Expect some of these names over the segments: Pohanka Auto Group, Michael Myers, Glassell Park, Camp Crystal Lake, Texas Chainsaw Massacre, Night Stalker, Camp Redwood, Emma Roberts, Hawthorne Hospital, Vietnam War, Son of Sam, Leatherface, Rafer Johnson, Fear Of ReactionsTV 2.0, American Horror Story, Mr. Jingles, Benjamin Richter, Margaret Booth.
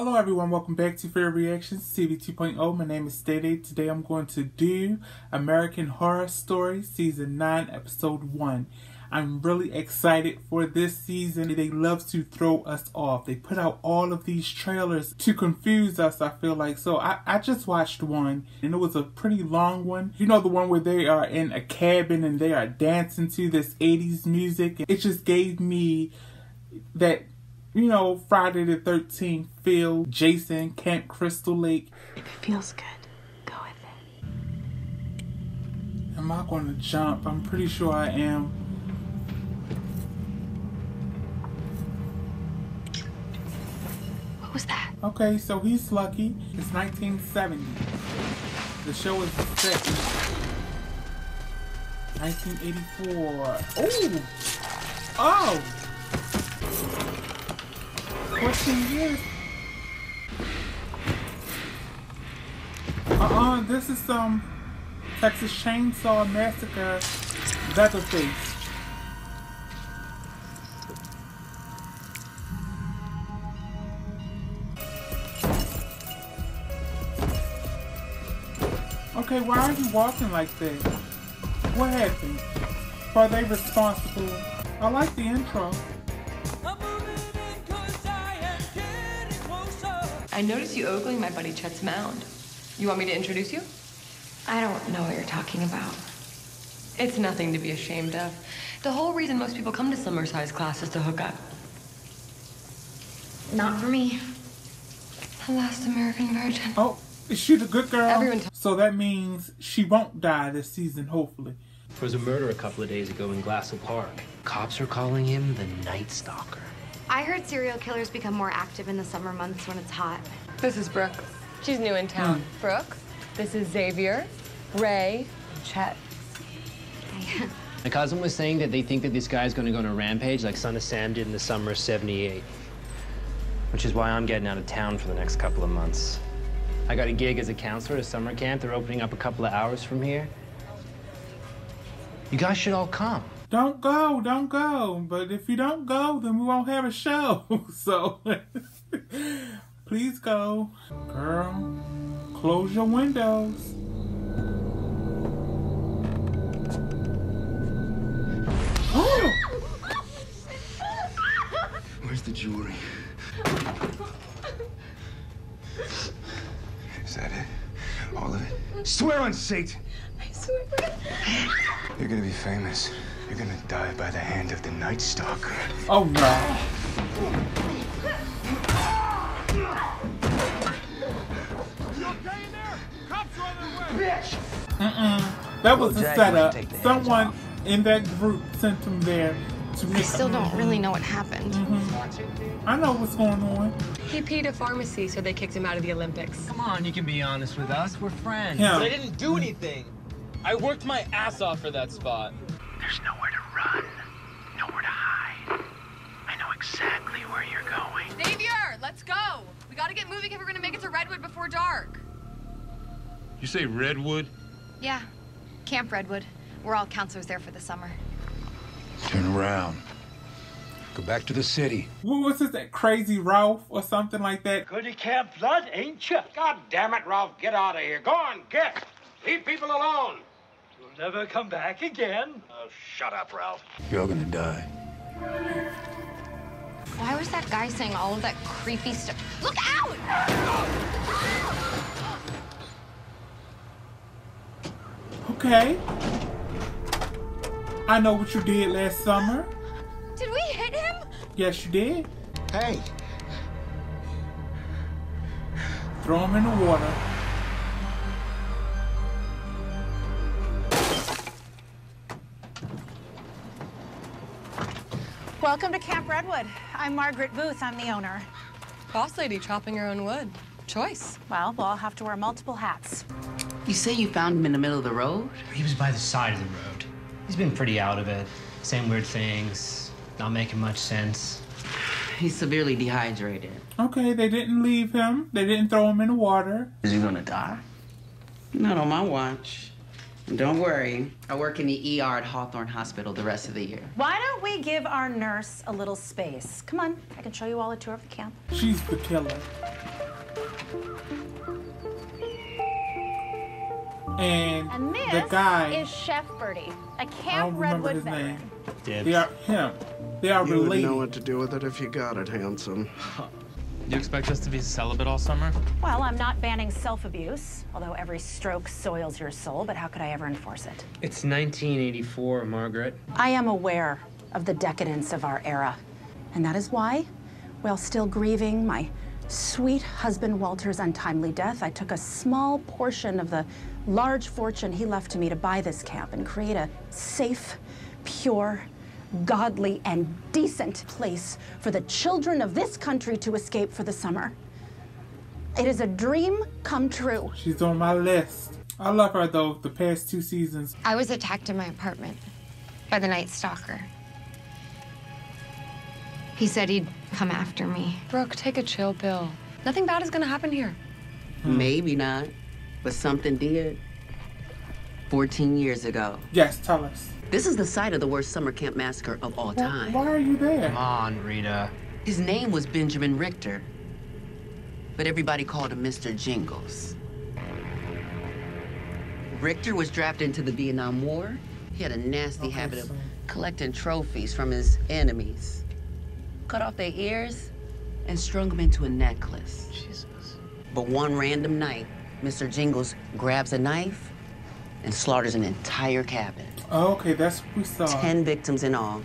Hello everyone, welcome back to Fair Reactions TV 2.0. My name is Dayday. Today I'm going to do American Horror Story Season 9 Episode 1. I'm really excited for this season. They love to throw us off. They put out all of these trailers to confuse us, I feel like. So I just watched one, and it was a pretty long one. You know, the one where they are in a cabin and they are dancing to this 80s music. It just gave me that, you know, Friday the 13th feel. Jason, Camp Crystal Lake. If it feels good, go with it. Am I going to jump? I'm pretty sure I am. What was that? Okay, so he's lucky. It's 1970. The show is set in 1984. Ooh! Oh! 14 years. This is some Texas Chainsaw Massacre, Leatherface. Okay, why are you walking like that? What happened? Are they responsible? I like the intro. I noticed you ogling my buddy Chet's mound. You want me to introduce you? I don't know what you're talking about. It's nothing to be ashamed of. The whole reason most people come to summer-sized class is to hook up. Not for me. The last American virgin. Oh, is she the good girl? So that means she won't die this season, hopefully. There was a murder a couple of days ago in Glassell Park. Cops are calling him the Night Stalker. I heard serial killers become more active in the summer months when it's hot. This is Brooke. She's new in town. Brooke, this is Xavier, Ray, Chet. Hi. My cousin was saying that they think that this guy's going to go on a rampage like Son of Sam did in the summer of '78. Which is why I'm getting out of town for the next couple of months. I got a gig as a counselor at a summer camp. They're opening up a couple of hours from here. You guys should all come. Don't go, but if you don't go, then we won't have a show, so please go. Girl, close your windows. Oh! Where's the jewelry? Is that it? All of it? Swear on Satan! I swear. You're gonna be famous. You're gonna die by the hand of the Night Stalker. Oh no! You okay in there? Cops are on their way! Bitch! That was a setup. Someone in that group sent him there to me. I still don't really know what happened. I know what's going on. He peed a pharmacy, so they kicked him out of the Olympics. Come on, you can be honest with us. We're friends. Yeah. But I didn't do anything. I worked my ass off for that spot. There's nowhere to run, nowhere to hide. I know exactly where you're going. Xavier, let's go. We gotta get moving if we're gonna make it to Redwood before dark. You say Redwood? Yeah, Camp Redwood. We're all counselors there for the summer. Turn around. Go back to the city. What was this, that Crazy Ralph or something like that? Goody Camp Blood, ain't you? God damn it, Ralph, get out of here. Go on, get. Leave people alone. You'll never come back again. Oh, shut up, Ralph. You're gonna die. Why was that guy saying all of that creepy stuff? Look out! Okay. I know what you did last summer. Did we hit him? Yes, you did. Hey. Throw him in the water. Welcome to Camp Redwood. I'm Margaret Booth. I'm the owner. Boss lady chopping her own wood. Choice. Well, we'll all have to wear multiple hats. You say you found him in the middle of the road? He was by the side of the road. He's been pretty out of it. Saying weird things, not making much sense. He's severely dehydrated. Okay, they didn't leave him. They didn't throw him in the water. Is he gonna die? Not on my watch. Don't worry. I work in the ER at Hawthorne Hospital the rest of the year. Why don't we give our nurse a little space? Come on, I can show you all a tour of the camp. She's the killer. And this the guy is Chef Birdie, a Camp Redwood veteran. They are related. You would know what to do with it if you got it, handsome. You expect us to be celibate all summer? Well, I'm not banning self-abuse, although every stroke soils your soul, but how could I ever enforce it? It's 1984, Margaret. I am aware of the decadence of our era, and that is why, while still grieving my sweet husband Walter's untimely death, I took a small portion of the large fortune he left to me to buy this camp and create a safe, pure, godly and decent place for the children of this country to escape for the summer. It is a dream come true. She's on my list. I love her though, the past two seasons. I was attacked in my apartment by the Night Stalker. He said he'd come after me. Brooke, take a chill pill. Nothing bad is gonna happen here. Maybe not, but something did. 14 years ago. Yes, tell us. This is the site of the worst summer camp massacre of all time. Why are you there? Come on, Rita. His name was Benjamin Richter, but everybody called him Mr. Jingles. Richter was drafted into the Vietnam War. He had a nasty habit of collecting trophies from his enemies. Cut off their ears and strung them into a necklace. Jesus. But one random night, Mr. Jingles grabs a knife and slaughters an entire cabin. Oh, okay, that's what we saw. 10 victims in all.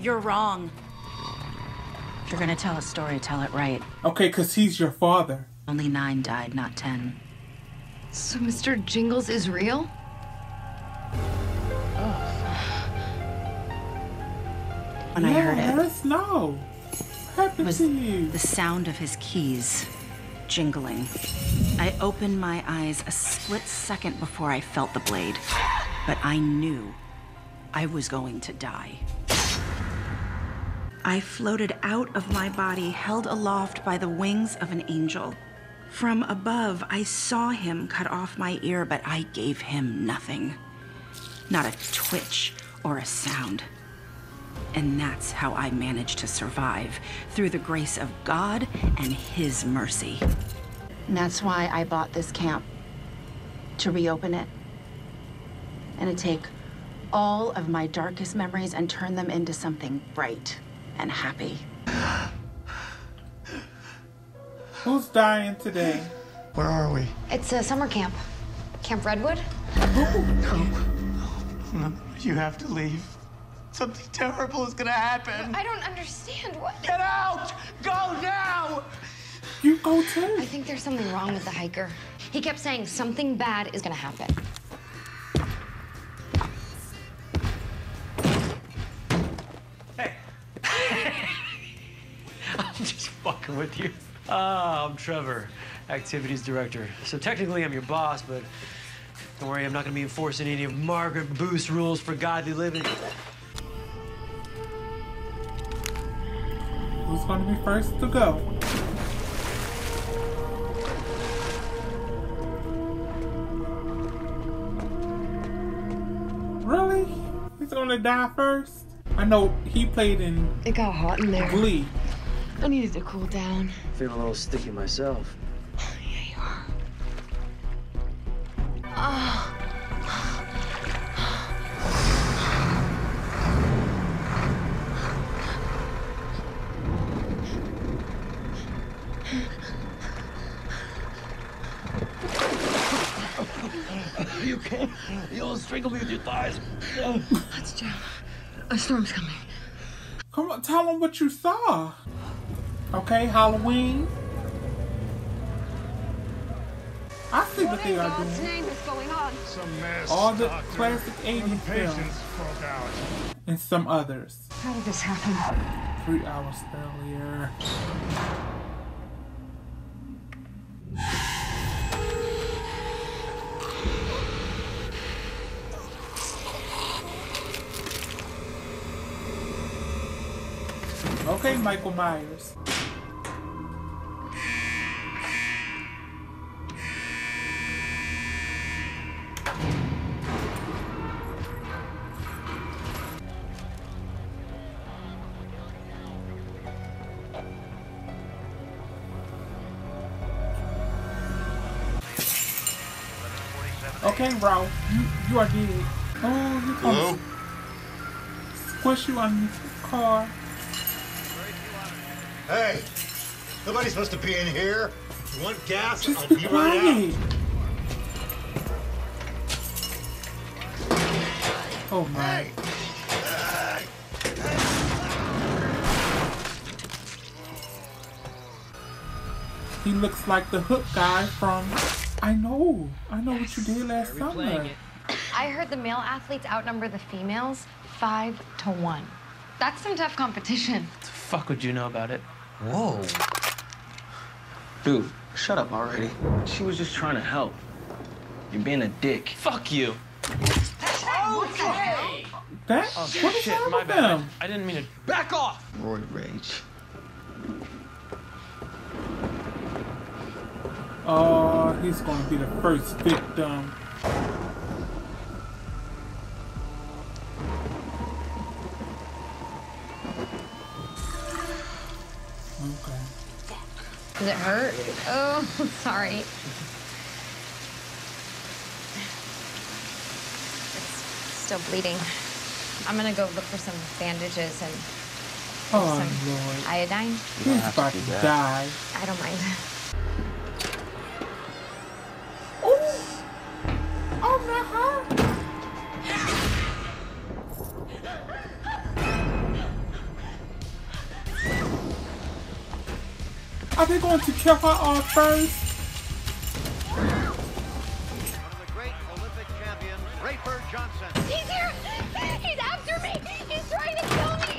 You're wrong. If you're gonna tell a story, tell it right. Okay, because he's your father. Only 9 died, not 10. So Mr. Jingles is real? Oh. When I heard it, it was the sound of his keys jingling. I opened my eyes a split second before I felt the blade. But I knew I was going to die. I floated out of my body, held aloft by the wings of an angel. From above, I saw him cut off my ear, but I gave him nothing. Not a twitch or a sound. And that's how I managed to survive, through the grace of God and his mercy. And that's why I bought this camp, to reopen it. And to take all of my darkest memories and turn them into something bright and happy. Who's dying today? Where are we? It's a summer camp. Camp Redwood. No, you have to leave. Something terrible is gonna happen. I don't understand what. Get out! Go now! You go too. I think there's something wrong with the hiker. He kept saying something bad is gonna happen. Fucking with you. I'm Trevor, activities director. So technically I'm your boss, but don't worry, I'm not gonna be enforcing any of Margaret Booth's rules for godly living. Who's gonna be first to go? Really? He's gonna die first? I know he played in It got hot in there. Glee. I needed to cool down. Feeling a little sticky myself. Yeah, you are. You can't. You'll strangle me with your thighs. That's Joe. A storm's coming. Come on, tell him what you saw. Okay, Halloween. I see what they are doing. Name is going on? Some mess, all the doctor, classic 80s films. And some others. How did this happen? 3 hours earlier. Okay, Michael Myers. Okay, Ralph, you are dead. Oh, you come squish you on the car. Hey, nobody's supposed to be in here. You want gas? Just be quiet. Oh my. Hey. He looks like the hook guy from... I know yes, what you did last summer. I heard the male athletes outnumber the females 5 to 1. That's some tough competition. What the fuck would you know about it? Whoa. Dude, shut up already. She was just trying to help. You're being a dick. Fuck you. Okay. That? Oh, shit, my bad. I didn't mean to... Back off! Roy Rage. Oh, he's gonna be the first victim. Okay. Fuck. Does it hurt? Oh, sorry. It's still bleeding. I'm gonna go look for some bandages and some Lord. Iodine. He's about to die. I don't mind. Are they going to kill her off first? From the great Olympic champion, Rafer Johnson. He's here! He's after me! He's trying to kill me!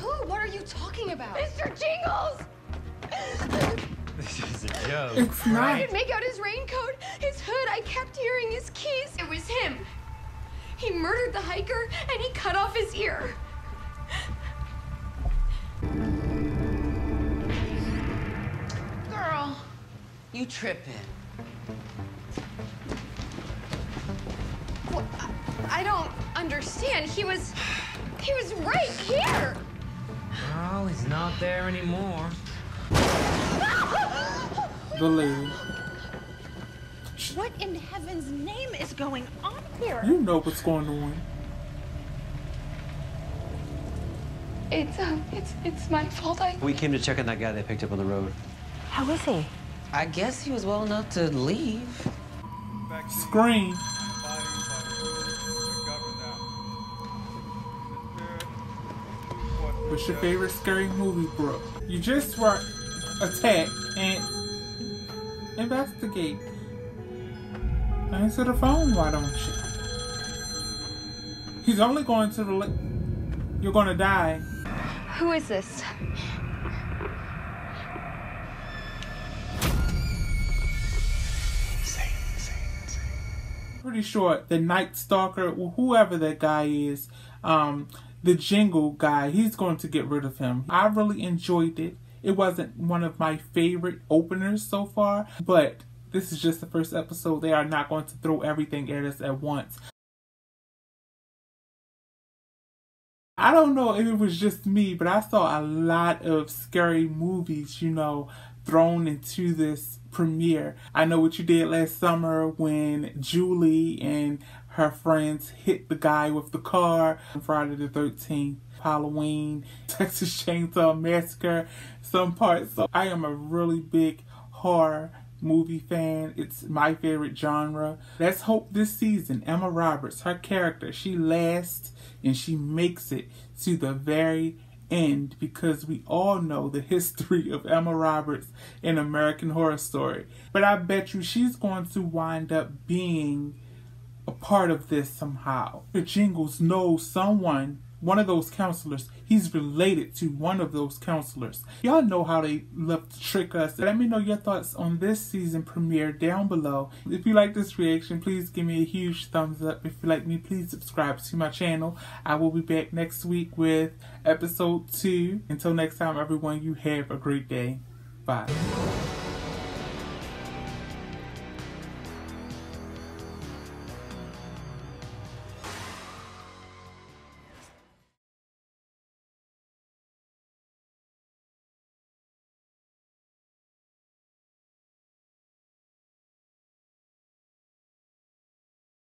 Who? What are you talking about? Mr. Jingles! This is a joke. It's not. I could make out his raincoat, his hood. I kept hearing his keys. It was him. He murdered the hiker, and he cut off his ear. You tripping? Well, I don't understand. He was right here. Well, he's not there anymore. Believe. What in heaven's name is going on here? You know what's going on. It's my fault. We came to check on that guy they picked up on the road. How is he? I guess he was well enough to leave. Scream. What's your favorite scary movie, Brooke? You just were attacked and investigate. Answer the phone, why don't you? He's only going to the... You're gonna die. Who is this? Pretty sure the Night Stalker, whoever that guy is, the Jingle guy, he's going to get rid of him. I really enjoyed it. It wasn't one of my favorite openers so far, but this is just the first episode. They are not going to throw everything at us at once. I don't know if it was just me, but I saw a lot of scary movies, you know, thrown into this premiere. I Know What You Did Last Summer, when Julie and her friends hit the guy with the car, Friday the 13th, Halloween, Texas Chainsaw Massacre, some parts. So I am a really big horror movie fan. It's my favorite genre. Let's hope this season, Emma Roberts, her character, she lasts and she makes it to the very end, because we all know the history of Emma Roberts in American Horror Story. But I bet you she's going to wind up being a part of this somehow. Mr. Jingles knows someone, one of those counselors. He's related to one of those counselors. Y'all know how they love to trick us. Let me know your thoughts on this season premiere down below. If you like this reaction, please give me a huge thumbs up. If you like me, please subscribe to my channel. I will be back next week with episode 2. Until next time, everyone, you have a great day. Bye.